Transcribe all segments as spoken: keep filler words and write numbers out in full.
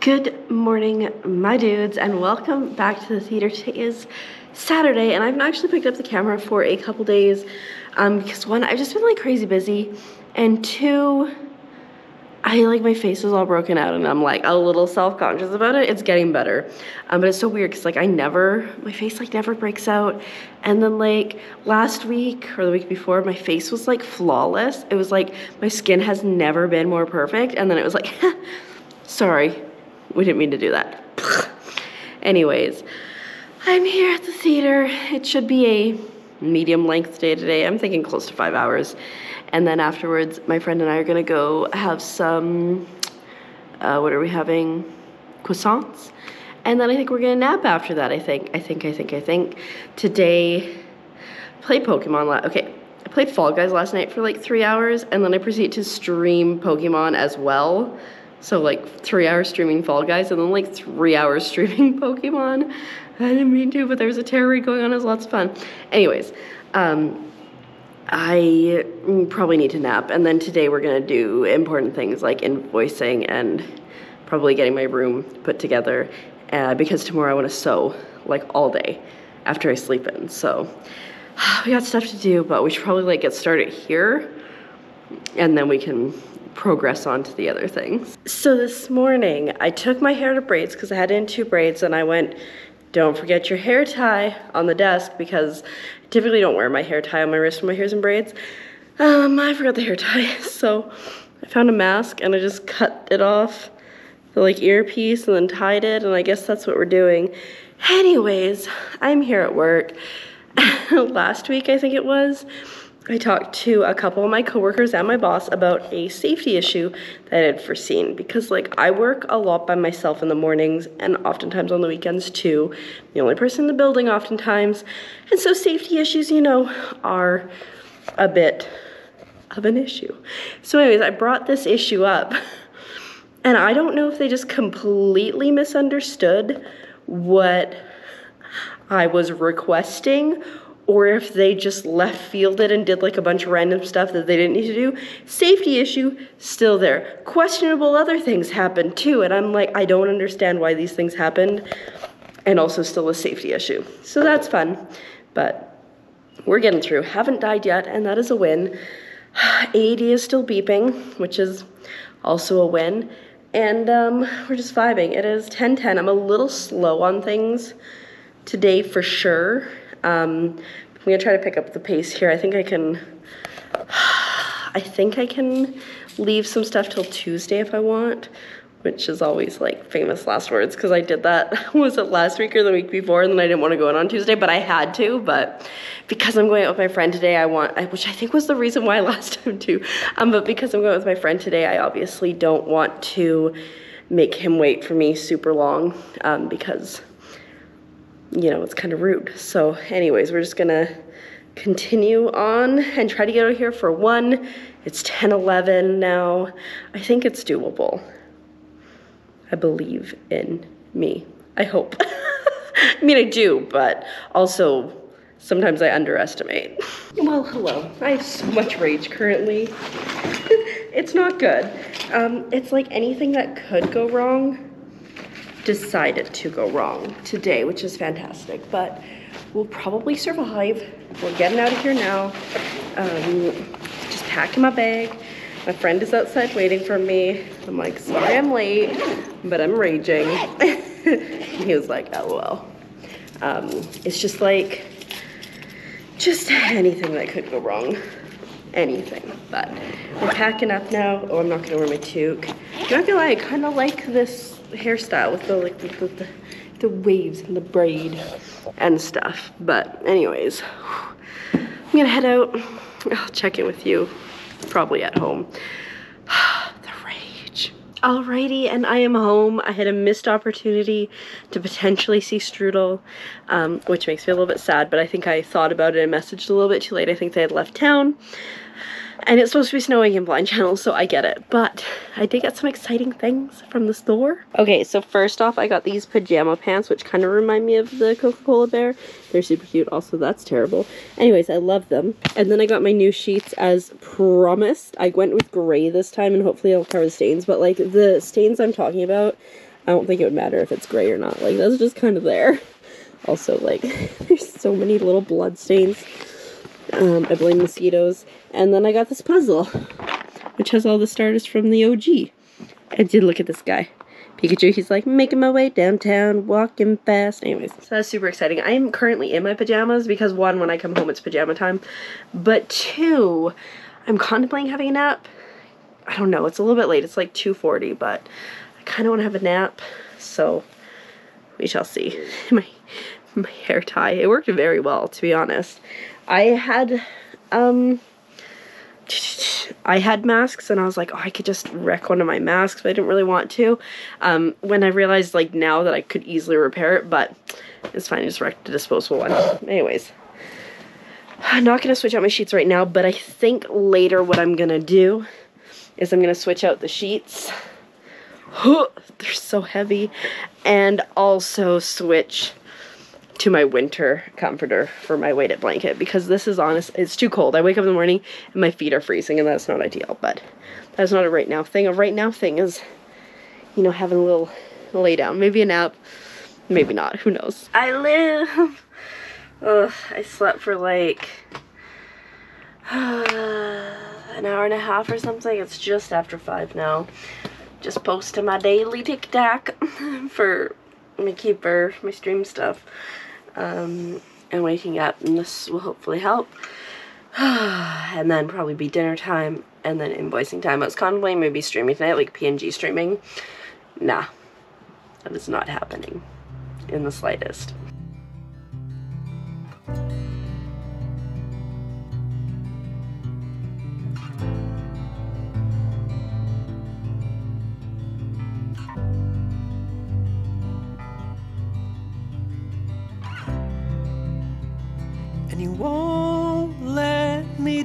Good morning, my dudes, and welcome back to the theater. Today is Saturday, and I've not actually picked up the camera for a couple days um, because one, I've just been like crazy busy, and two, I like my face is all broken out, and I'm like a little self-conscious about it. It's getting better, um, but it's so weird because like I never, my face like never breaks out, and then like last week or the week before, my face was like flawless. It was like my skin has never been more perfect, and then it was like, sorry. We didn't mean to do that. Anyways, I'm here at the theater. It should be a medium length day today. I'm thinking close to five hours. And then afterwards, my friend and I are gonna go have some, uh, what are we having? Croissants. And then I think we're gonna nap after that, I think. I think, I think, I think. Today, play Pokemon last, okay. I played Fall Guys last night for like three hours, and then I proceeded to stream Pokemon as well. So like three hours streaming Fall Guys and then like three hours streaming Pokemon. I didn't mean to, but there was a terror raid going on. It was lots of fun. Anyways, um, I probably need to nap. And then today we're going to do important things like invoicing and probably getting my room put together uh, because tomorrow I want to sew like all day after I sleep in. So we got stuff to do, but we should probably like get started here and then we can progress on to the other things. So this morning I took my hair to braids because I had in two braids, and I went, don't forget your hair tie on the desk, because I typically don't wear my hair tie on my wrist when my hair's in braids. Um, I forgot the hair tie, so I found a mask and I just cut it off the like earpiece and then tied it, and I guess that's what we're doing. Anyways, I'm here at work. Last week I think it was, I talked to a couple of my coworkers and my boss about a safety issue that I had foreseen, because like I work a lot by myself in the mornings and oftentimes on the weekends too. I'm the only person in the building oftentimes. And so safety issues, you know, are a bit of an issue. So anyways, I brought this issue up, and I don't know if they just completely misunderstood what I was requesting, or if they just left fielded and did like a bunch of random stuff that they didn't need to do. Safety issue, still there. Questionable other things happened too, and I'm like, I don't understand why these things happened, and also still a safety issue. So that's fun, but we're getting through. Haven't died yet, and that is a win. A D is still beeping, which is also a win, and um, we're just vibing. It is ten ten, I'm a little slow on things today for sure. Um, I'm gonna try to pick up the pace here. I think I can, I think I can leave some stuff till Tuesday if I want, which is always like famous last words, because I did that, was it last week or the week before, and then I didn't want to go in on Tuesday, but I had to. But because I'm going out with my friend today, I want, I, which I think was the reason why last time too, um, but because I'm going out with my friend today, I obviously don't want to make him wait for me super long, um, because you know, it's kind of rude. So anyways, we're just gonna continue on and try to get out of here for one. It's ten eleven now. I think it's doable. I believe in me. I hope. I mean, I do, but also sometimes I underestimate. Well, hello. I have so much rage currently. It's not good. Um, it's like anything that could go wrong decided to go wrong today, which is fantastic, but we'll probably survive. We're getting out of here now. Um, just packing my bag. My friend is outside waiting for me. I'm like, sorry I'm late, but I'm raging. And he was like, L O L. Um, it's just like, just anything that could go wrong. Anything, but we're packing up now. Oh, I'm not gonna wear my toque. I'm not gonna lie, I kinda like this hairstyle with the like the, the, the, the waves and the braid and stuff. But anyways, I'm gonna head out. I'll check in with you probably at home. The rage. Alrighty, and I am home. I had a missed opportunity to potentially see Strudel, um, which makes me a little bit sad, but I think I thought about it and messaged a little bit too late. I think they had left town. And it's supposed to be snowing in Blind Channel, so I get it. But I did get some exciting things from the store. Okay, so first off, I got these pajama pants, which kind of remind me of the Coca-Cola bear. They're super cute. Also, that's terrible. Anyways, I love them. And then I got my new sheets as promised. I went with gray this time, and hopefully it'll cover the stains. But, like, the stains I'm talking about, I don't think it would matter if it's gray or not. Like, that's just kind of there. Also, like, there's so many little blood stains. Um, I blame mosquitoes. And then I got this puzzle, which has all the starters from the O G. I did look at this guy. Pikachu, he's like, making my way downtown, walking fast. Anyways, so that's super exciting. I am currently in my pajamas because, one, when I come home, it's pajama time. But, two, I'm contemplating having a nap. I don't know. It's a little bit late. It's like two forty, but I kind of want to have a nap. So, we shall see. My, my hair tie, it worked very well, to be honest. I had, um... I had masks and I was like, oh, I could just wreck one of my masks, but I didn't really want to. Um, when I realized, like, now that I could easily repair it, but it's fine, I just wrecked a disposable one. Anyways, I'm not going to switch out my sheets right now, but I think later what I'm going to do is I'm going to switch out the sheets. They're so heavy. And also switch to my winter comforter for my weighted blanket, because this is honest, it's too cold. I wake up in the morning and my feet are freezing, and that's not ideal, but that's not a right now thing. A right now thing is, you know, having a little lay down, maybe a nap, maybe not, who knows. I live. Ugh, I slept for like uh, an hour and a half or something. It's just after five now. Just posting my daily TikTok for my keeper, my stream stuff. Um, and waking up, and this will hopefully help. And then probably be dinner time, and then invoicing time. I was contemplating maybe streaming tonight, like P N G streaming. Nah, that is not happening in the slightest.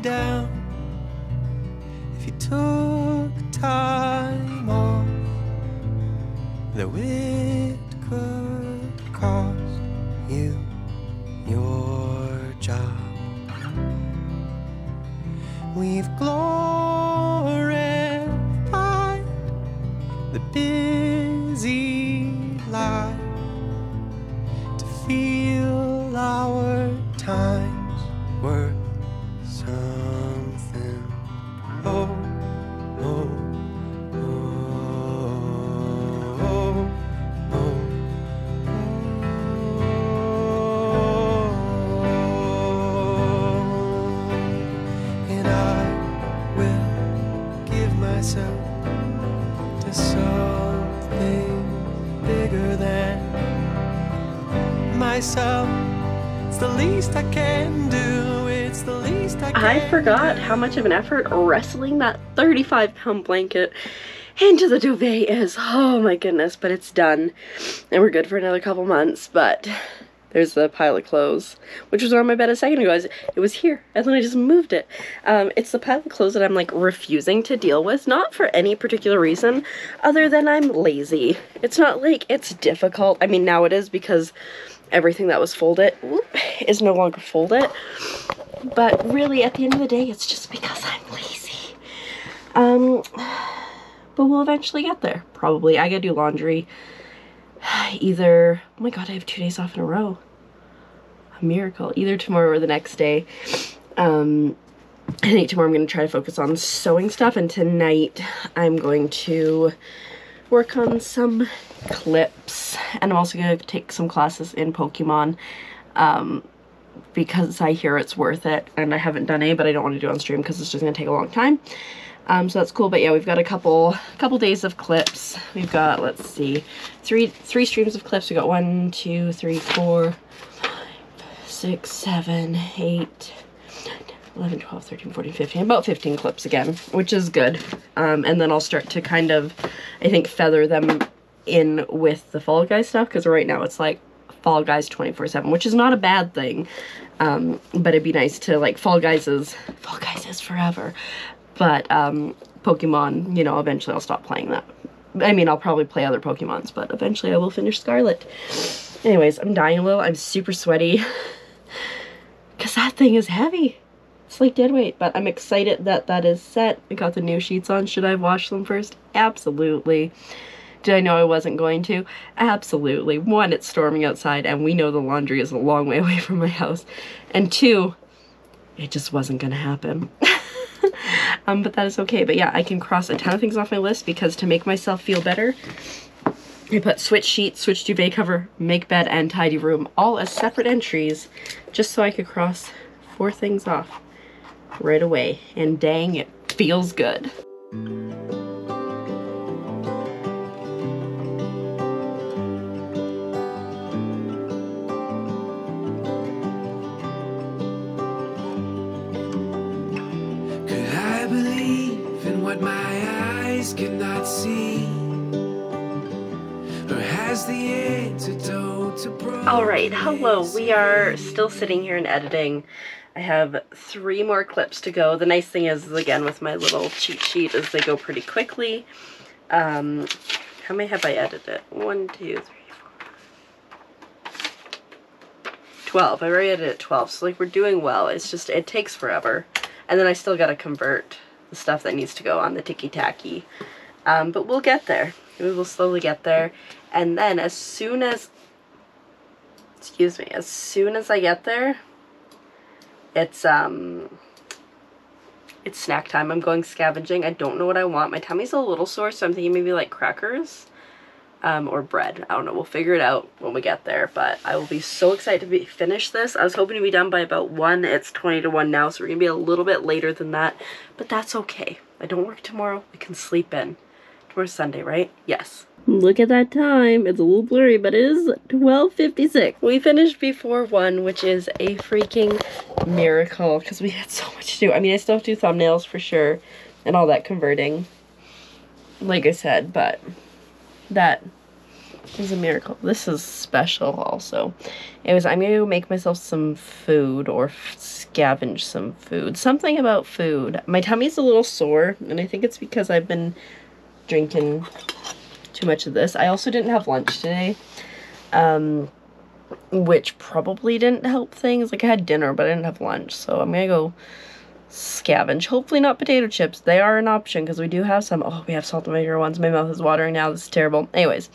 Down. If you took time off, though it could cost you your job. We've glorified the busy life to feel our times were something. Oh, oh, oh, oh, oh. And I will give myself to something bigger than myself. It's the least I can do. I forgot how much of an effort wrestling that thirty-five pound blanket into the duvet is. Oh my goodness, but it's done. And we're good for another couple months, but there's the pile of clothes, which was on my bed a second ago. It was here, and then I just moved it. Um, it's the pile of clothes that I'm, like, refusing to deal with, not for any particular reason, other than I'm lazy. It's not like it's difficult. I mean, now it is, because everything that was folded whoop, is no longer folded. But really, at the end of the day, it's just because I'm lazy. Um, but we'll eventually get there, probably. I gotta do laundry either, oh my god, I have two days off in a row. A miracle. Either tomorrow or the next day. Um, I think tomorrow I'm gonna try to focus on sewing stuff, and tonight I'm going to work on some clips. And I'm also gonna take some classes in Pokemon. Um, because I hear it's worth it, and I haven't done any, but I don't want to do it on stream because it's just going to take a long time. Um, so that's cool, but yeah, we've got a couple couple days of clips. We've got, let's see, three three streams of clips. We've got one, two, three, four, five, six, seven, eight, eleven, twelve, thirteen, fourteen, fifteen, about fifteen clips again, which is good. Um, and then I'll start to kind of, I think, feather them in with the Fall Guys stuff, because right now it's like Fall Guys twenty-four seven, which is not a bad thing, um, but it'd be nice to, like, Fall Guys is, Fall Guys is forever, but um, Pokemon, you know, eventually I'll stop playing that. I mean, I'll probably play other Pokemons, but eventually I will finish Scarlet. Anyways, I'm dying a little, I'm super sweaty, because that thing is heavy. It's like dead weight, but I'm excited that that is set. I got the new sheets on. Should I wash them first? Absolutely. Did I know I wasn't going to? Absolutely. One, it's storming outside and we know the laundry is a long way away from my house. And two, it just wasn't gonna happen. um, but that is okay. But yeah, I can cross a ton of things off my list because to make myself feel better, I put switch sheet, switch duvet cover, make bed, and tidy room all as separate entries just so I could cross four things off right away. And dang, it feels good. Cannot see, or has the antidote to broken. All right, hello. We are still sitting here and editing. I have three more clips to go. The nice thing is, again, with my little cheat sheet, is they go pretty quickly. Um, how many have I edited? One, two, three, four, twelve. I already edited twelve, so like we're doing well. It's just it takes forever, and then I still got to convert the stuff that needs to go on the ticky-tacky, um, but we'll get there. We will slowly get there, and then as soon as, excuse me, as soon as I get there, it's um, it's snack time. I'm going scavenging. I don't know what I want. My tummy's a little sore, so I'm thinking maybe like crackers, um, or bread. I don't know. We'll figure it out when we get there. But I will be so excited to be, finish this. I was hoping to be done by about one. It's twenty to one now, so we're gonna be a little bit later than that. But that's okay. I don't work tomorrow. I can sleep in. Tomorrow's Sunday, right? Yes. Look at that time. It's a little blurry, but it is twelve fifty-six. We finished before one, which is a freaking miracle because we had so much to do. I mean, I still have to do thumbnails for sure and all that converting, like I said, but that is a miracle. This is special also. Anyways, I'm going to make myself some food or scavenge some food. Something about food. My tummy's a little sore, and I think it's because I've been drinking too much of this. I also didn't have lunch today, um, which probably didn't help things. Like, I had dinner, but I didn't have lunch, so I'm going to go scavenge. Hopefully not potato chips. They are an option because we do have some. Oh, we have salt and vinegar ones. My mouth is watering now. This is terrible. Anyways,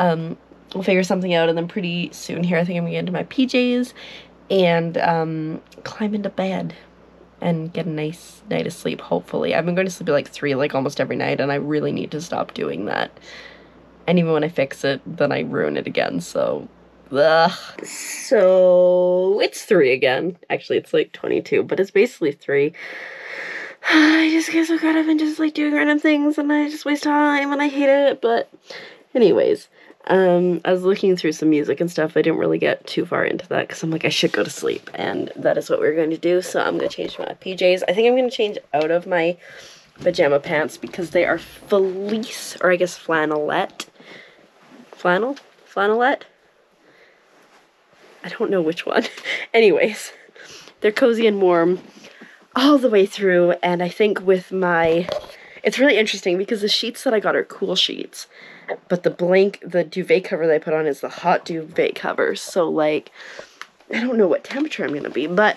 um, we'll figure something out, and then pretty soon here I think I'm going to get into my P Js and um, climb into bed and get a nice night of sleep, hopefully. I've been going to sleep at like three like almost every night, and I really need to stop doing that. And even when I fix it, then I ruin it again, so ugh. So it's three again. Actually, it's like twenty-two, but it's basically three. I just get so caught up in just like doing random things, and I just waste time, and I hate it. But anyways, um, I was looking through some music and stuff. I didn't really get too far into that because I'm like, I should go to sleep, and that is what we're going to do. So I'm going to change my P Js. I think I'm going to change out of my pajama pants because they are fleece, or I guess flannelette. Flannel? Flannelette? I don't know which one. Anyways, they're cozy and warm all the way through, and I think with my, it's really interesting because the sheets that I got are cool sheets, but the blank, the duvet cover that I put on is the hot duvet cover, so like, I don't know what temperature I'm gonna be, but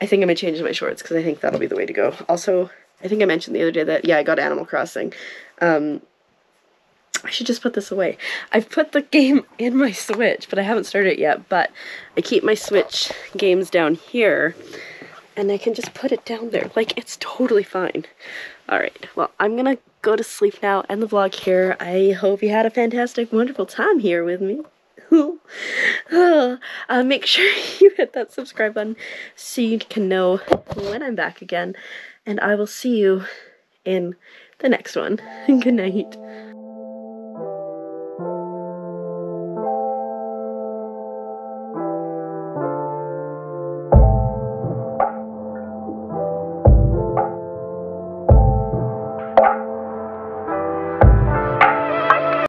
I think I'm gonna change my shorts because I think that'll be the way to go. Also, I think I mentioned the other day that, yeah, I got Animal Crossing. Um, I should just put this away. I've put the game in my Switch, but I haven't started it yet, but I keep my Switch games down here, and I can just put it down there. Like, it's totally fine. All right, well, I'm gonna go to sleep now, end the vlog here. I hope you had a fantastic, wonderful time here with me. uh, make sure you hit that subscribe button so you can know when I'm back again, and I will see you in the next one. Good night.